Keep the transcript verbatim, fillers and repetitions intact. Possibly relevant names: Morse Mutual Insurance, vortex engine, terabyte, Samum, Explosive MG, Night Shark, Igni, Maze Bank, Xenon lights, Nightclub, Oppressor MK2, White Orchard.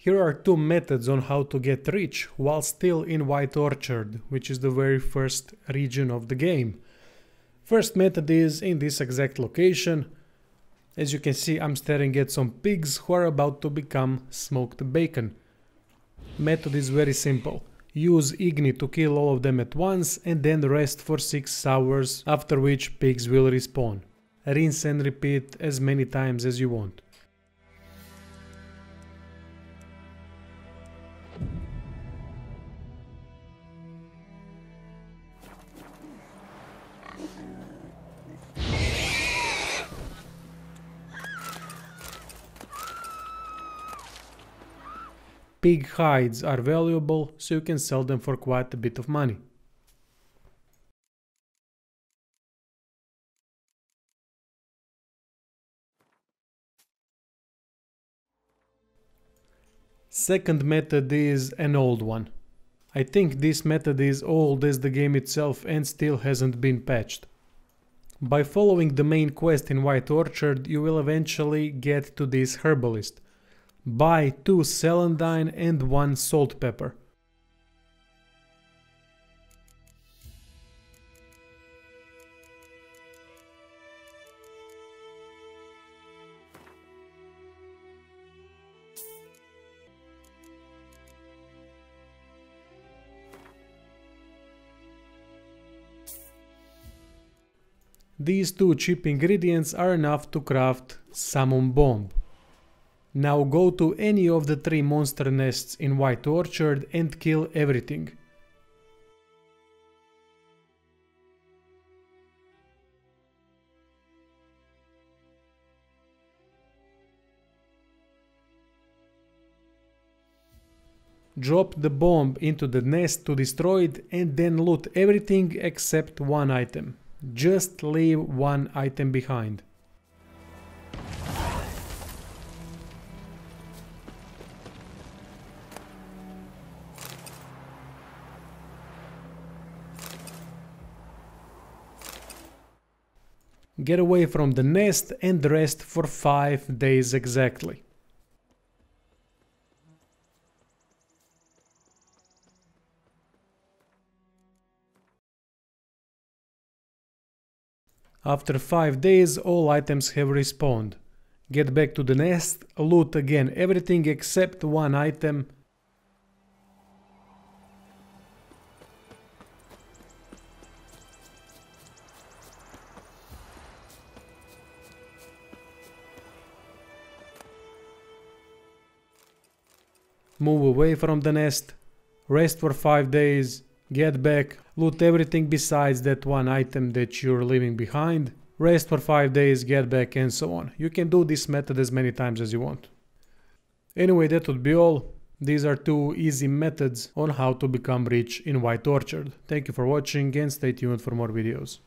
Here are two methods on how to get rich while still in White Orchard, which is the very first region of the game. First method is in this exact location. As you can see, I'm staring at some pigs who are about to become smoked bacon. Method is very simple. Use Igni to kill all of them at once and then rest for six hours, after which pigs will respawn. Rinse and repeat as many times as you want. Pig hides are valuable, so you can sell them for quite a bit of money. Second method is an old one. I think this method is old as the game itself and still hasn't been patched. By following the main quest in White Orchard, you will eventually get to this herbalist. Buy two celandine and one salt pepper. These two cheap ingredients are enough to craft Samum bomb. Now go to any of the three monster nests in White Orchard and kill everything. Drop the bomb into the nest to destroy it and then loot everything except one item. Just leave one item behind. Get away from the nest and rest for five days exactly. After five days, all items have respawned. Get back to the nest, loot again everything except one item. Move away from the nest, rest for five days, get back, loot everything besides that one item that you're leaving behind, rest for five days, get back, and so on. You can do this method as many times as you want. Anyway, that would be all. These are two easy methods on how to become rich in White Orchard. Thank you for watching and stay tuned for more videos.